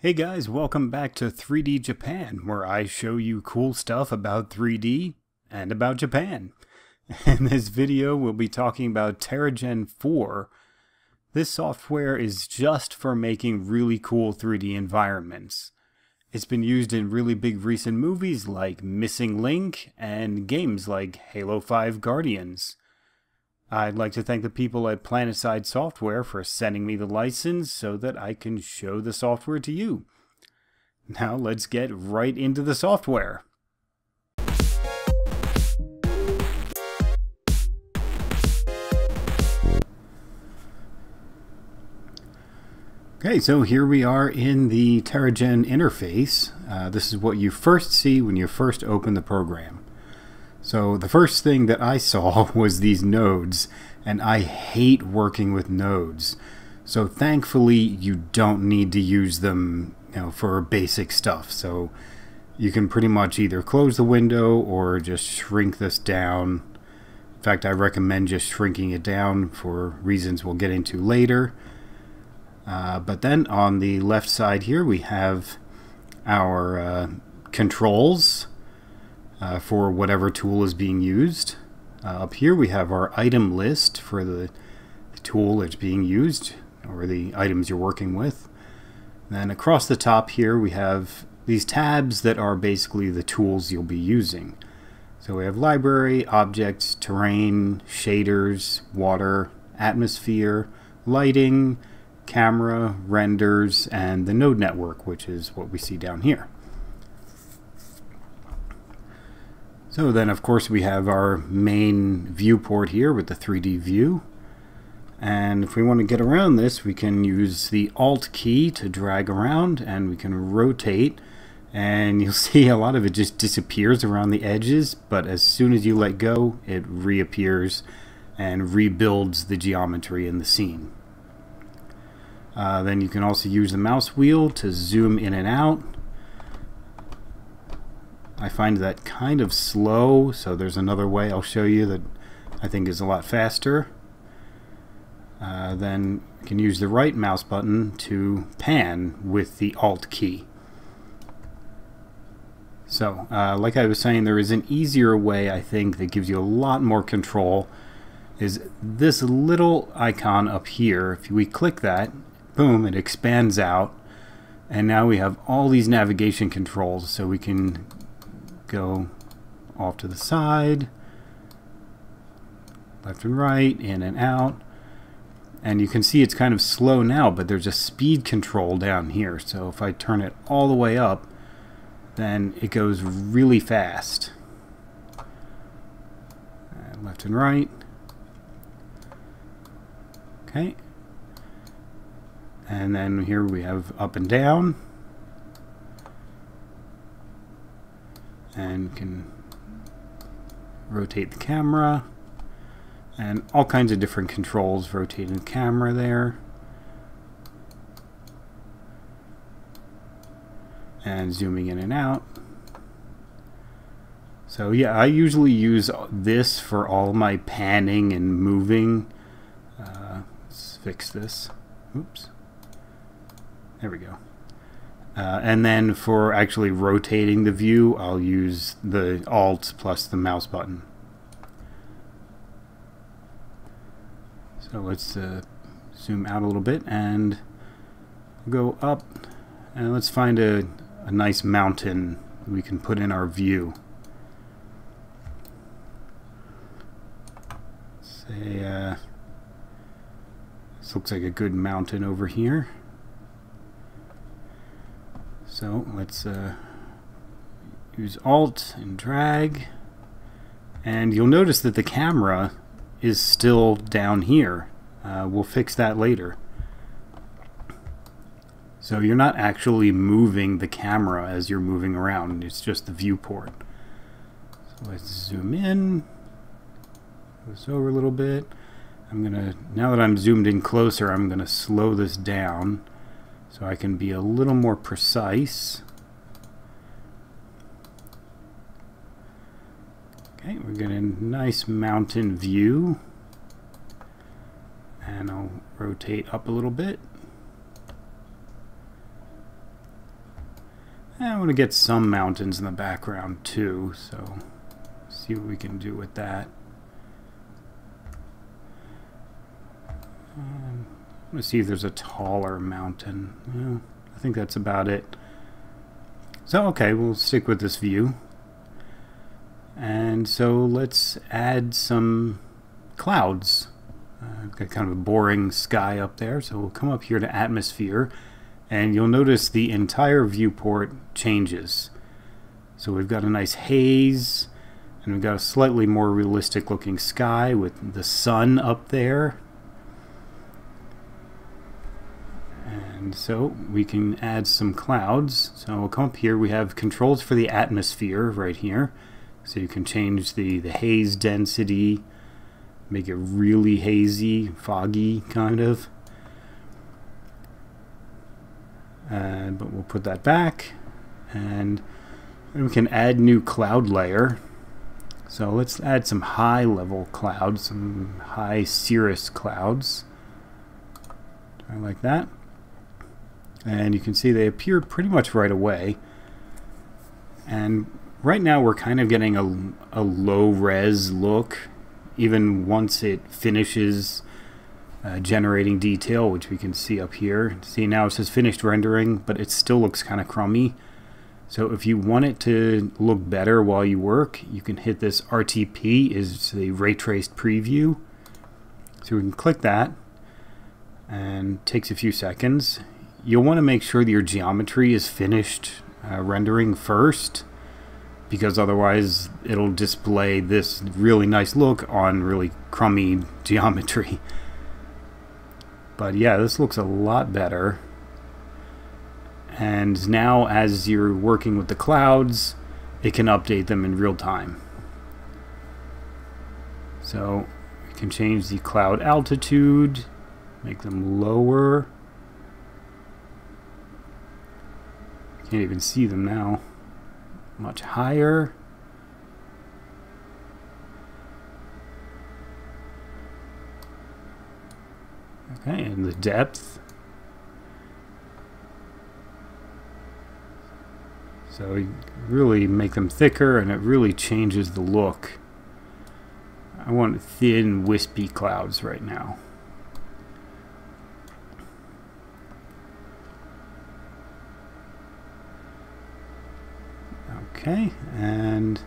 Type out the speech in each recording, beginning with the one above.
Hey guys, welcome back to 3D Japan, where I show you cool stuff about 3D and about Japan. In this video, we'll be talking about Terragen 4. This software is just for making really cool 3D environments. It's been used in really big recent movies like Missing Link and games like Halo 5 Guardians. I'd like to thank the people at PlanetSide Software for sending me the license so that I can show the software to you. Now let's get right into the software. Okay, so here we are in the Terragen interface. This is what you first see when you first open the program. So the first thing that I saw was these nodes, and I hate working with nodes. So thankfully you don't need to use them, you know, for basic stuff. So you can pretty much either close the window or just shrink this down. In fact, I recommend just shrinking it down for reasons we'll get into later. But then on the left side here we have our controls. For whatever tool is being used. Up here we have our item list for the tool that's being used, or the items you're working with. And then across the top here we have these tabs that are basically the tools you'll be using. So we have library, objects, terrain, shaders, water, atmosphere, lighting, camera, renders, and the node network, which is what we see down here. So then of course we have our main viewport here with the 3D view, and if we want to get around this we can use the Alt key to drag around, and we can rotate, and you'll see a lot of it just disappears around the edges, but as soon as you let go it reappears and rebuilds the geometry in the scene. Then you can also use the mouse wheel to zoom in and out. I find that kind of slow, so there's another way I'll show you that I think is a lot faster. Then you can use the right mouse button to pan with the Alt key. So like I was saying, there is an easier way I think that gives you a lot more control. Is this little icon up here. If we click that, boom, it expands out, and now we have all these navigation controls, so we can go off to the side, left and right, in and out, and you can see it's kind of slow now, but there's a speed control down here, so if I turn it all the way up then it goes really fast, and left and right. Okay, and then here we have up and down, and can rotate the camera and all kinds of different controls, rotating the camera there and zooming in and out. So yeah, I usually use this for all my panning and moving. Let's fix this. Oops, there we go. And then for actually rotating the view, I'll use the Alt plus the mouse button. So let's zoom out a little bit and go up, and let's find a nice mountain we can put in our view. Say, this looks like a good mountain over here. So let's use Alt and drag, and you'll notice that the camera is still down here. We'll fix that later. So you're not actually moving the camera as you're moving around, it's just the viewport. So let's zoom in, goes over a little bit. Now that I'm zoomed in closer, I'm gonna slow this down so I can be a little more precise. Okay, we're getting a nice mountain view, and I'll rotate up a little bit. I want to get some mountains in the background too, so see what we can do with that. Let's see if there's a taller mountain. Yeah, I think that's about it. So okay, we'll stick with this view. And so let's add some clouds. I've got kind of a boring sky up there, so we'll come up here to atmosphere, and you'll notice the entire viewport changes. So we've got a nice haze, and we've got a slightly more realistic looking sky with the sun up there. And so we can add some clouds. So we'll come up here, we have controls for the atmosphere right here. So you can change the haze density, make it really hazy, foggy kind of. But we'll put that back, and we can add new cloud layer. So let's add some high level clouds, some high cirrus clouds. I like that. And you can see they appear pretty much right away. And right now we're kind of getting a low res look, even once it finishes generating detail, which we can see up here. See, now it says finished rendering, but it still looks kind of crummy. So if you want it to look better while you work, you can hit this RTP, is the ray traced preview. So we can click that, and it takes a few seconds. You'll want to make sure that your geometry is finished rendering first, because otherwise it'll display this really nice look on really crummy geometry. But yeah, this looks a lot better. And now as you're working with the clouds, it can update them in real time. So you can change the cloud altitude, make them lower. Can't even see them now. Much higher. Okay, and the depth. So you really make them thicker, and it really changes the look. I want thin, wispy clouds right now. Okay, and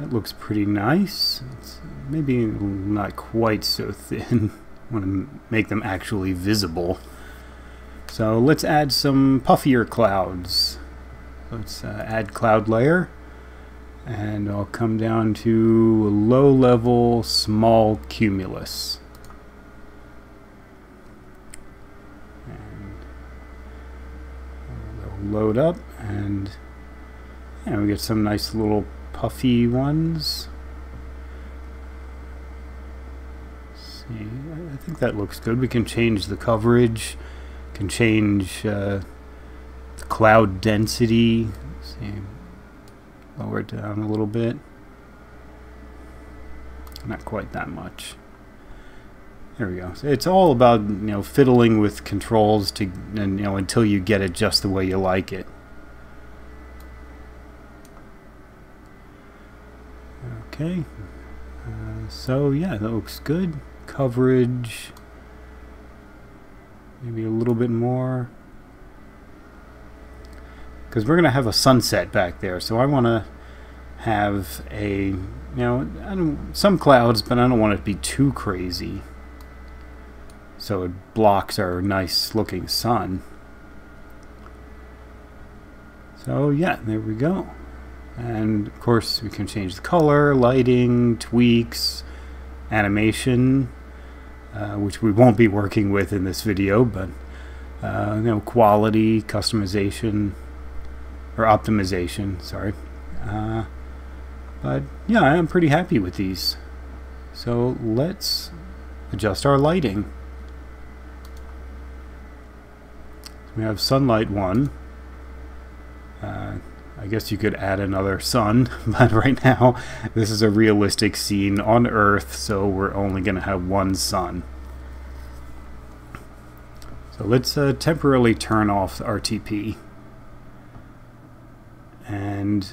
that looks pretty nice. It's maybe not quite so thin. I want to make them actually visible. So let's add some puffier clouds. Let's add cloud layer, and I'll come down to a low level small cumulus. And they'll load up, and yeah, we get some nice little puffy ones. Let's see, I think that looks good. We can change the coverage, can change the cloud density. Let's see, lower it down a little bit. Not quite that much. There we go. So it's all about, you know, fiddling with controls to, and you know, until you get it just the way you like it. Okay, so yeah, that looks good. Coverage, maybe a little bit more, because we're going to have a sunset back there, so I want to have a, you know, some clouds, but I don't want it to be too crazy, so it blocks our nice looking sun. So yeah, there we go. And of course we can change the color, lighting, tweaks, animation, which we won't be working with in this video, but you know, quality, customization, or optimization, sorry. But yeah, I'm pretty happy with these. So let's adjust our lighting. We have sunlight 1. I guess you could add another sun, but right now this is a realistic scene on Earth, so we're only going to have one sun. So let's temporarily turn off the RTP. And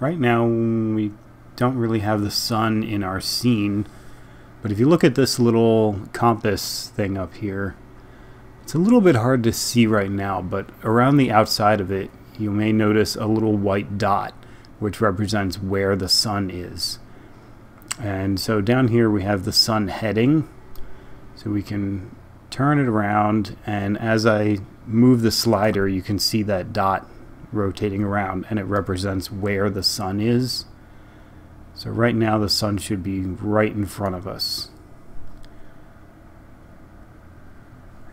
right now we don't really have the sun in our scene, but if you look at this little compass thing up here, it's a little bit hard to see right now, but around the outside of it you may notice a little white dot which represents where the sun is. And so down here we have the sun heading, so we can turn it around, and as I move the slider you can see that dot rotating around and it represents where the sun is. So right now the sun should be right in front of us.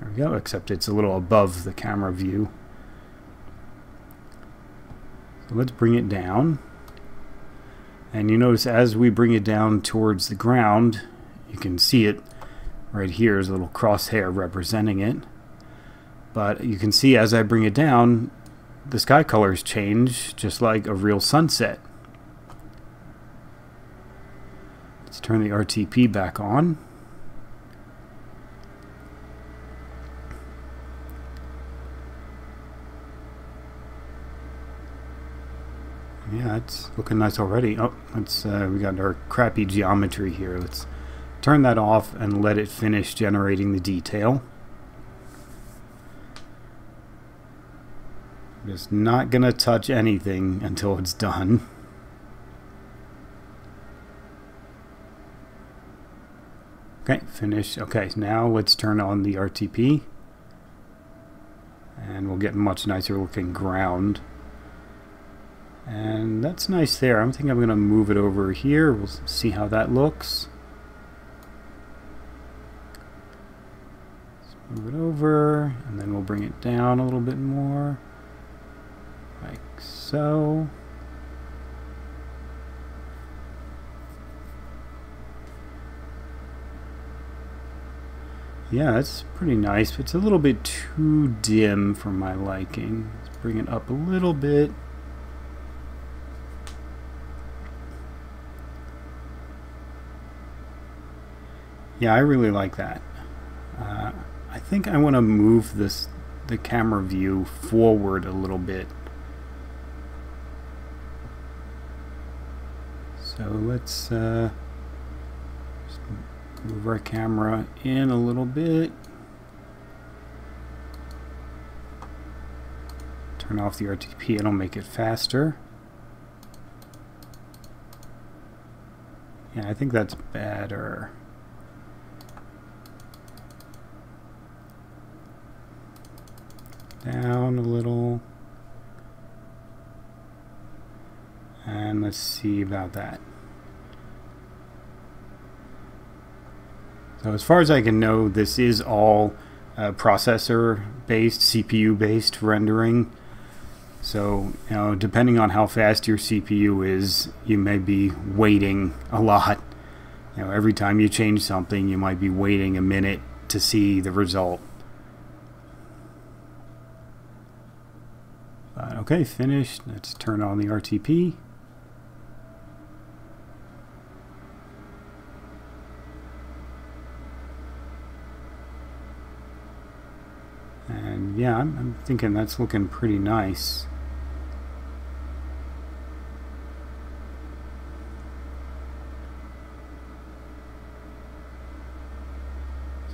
There we go, except it's a little above the camera view. So let's bring it down. And you notice as we bring it down towards the ground, you can see it right here is a little crosshair representing it. But you can see as I bring it down, the sky colors change just like a real sunset. Let's turn the RTP back on. Yeah, it's looking nice already. Oh, let's, we got our crappy geometry here. Let's turn that off and let it finish generating the detail. I'm just not going to touch anything until it's done. Okay, finish. Okay, now let's turn on the RTP. And we'll get much nicer looking ground. And that's nice there. I think I'm going to move it over here. We'll see how that looks. Let's move it over, and then we'll bring it down a little bit more. Like so. Yeah, that's pretty nice, but it's a little bit too dim for my liking. Let's bring it up a little bit. Yeah, I really like that. I think I want to move the camera view forward a little bit. So let's just move our camera in a little bit. Turn off the RTP, it'll make it faster. Yeah, I think that's better. Down a little, and let's see about that. So as far as I can know, this is all processor based, CPU based rendering, so you know, depending on how fast your CPU is, you may be waiting a lot. You know, every time you change something you might be waiting a minute to see the result. Okay, finished. Let's turn on the RTP. And yeah, I'm thinking that's looking pretty nice.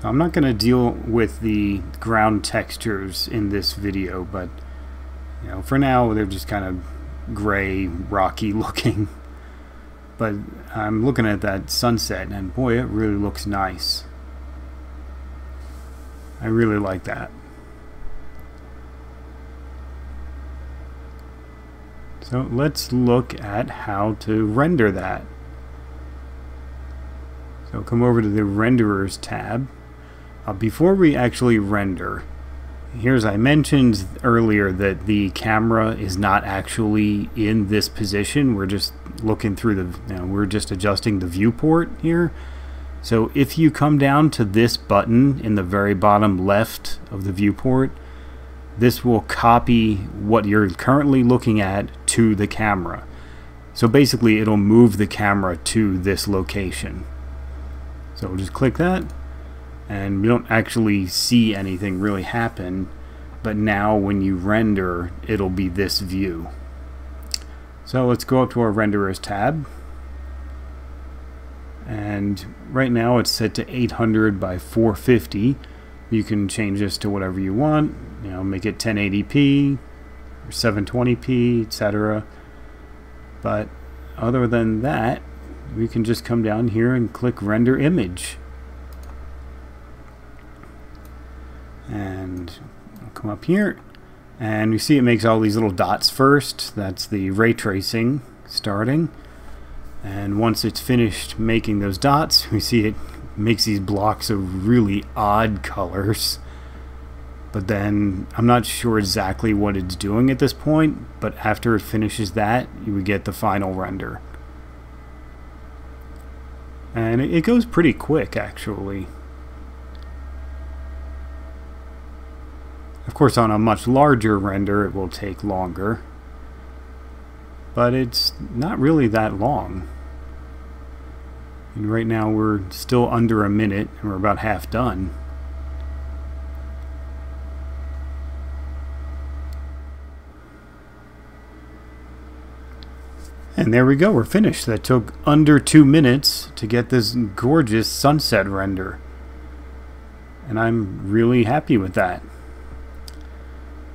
So I'm not going to deal with the ground textures in this video, but you know, for now they're just kind of gray, rocky looking, but I'm looking at that sunset and boy, it really looks nice. I really like that. So let's look at how to render that. So come over to the Renderers tab. Before we actually render, here's, I mentioned earlier that the camera is not actually in this position. We're just looking through the, you know, we're just adjusting the viewport here. So if you come down to this button in the very bottom left of the viewport, this will copy what you're currently looking at to the camera. So basically it'll move the camera to this location. So we'll just click that. And we don't actually see anything really happen, but now when you render, it'll be this view. So let's go up to our renderers tab, and right now it's set to 800 by 450. You can change this to whatever you want, you know, make it 1080p or 720p, etc. But other than that, we can just come down here and click render image, and I'll come up here, and you see it makes all these little dots first. That's the ray tracing starting, and once it's finished making those dots, we see it makes these blocks of really odd colors. But then I'm not sure exactly what it's doing at this point, but after it finishes that, you would get the final render. And it goes pretty quick, actually. Of course, on a much larger render, it will take longer, but it's not really that long. And right now we're still under a minute and we're about half done. And there we go, we're finished. That took under 2 minutes to get this gorgeous sunset render, and I'm really happy with that.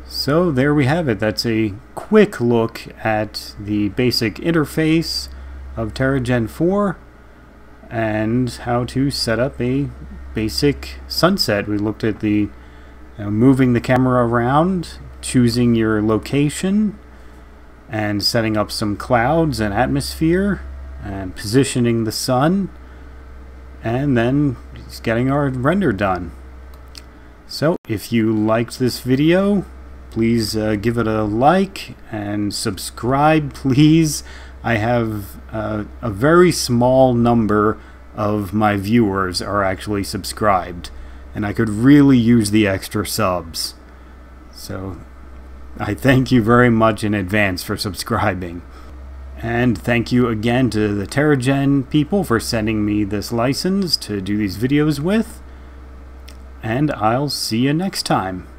So there we have it. That's a quick look at the basic interface of Terragen 4 and how to set up a basic sunset. We looked at the moving the camera around, choosing your location, and setting up some clouds and atmosphere, and positioning the sun, and then just getting our render done. So if you liked this video, please give it a like and subscribe, please. I have a very small number of my viewers are actually subscribed, and I could really use the extra subs. So I thank you very much in advance for subscribing. And thank you again to the Terragen people for sending me this license to do these videos with. And I'll see you next time.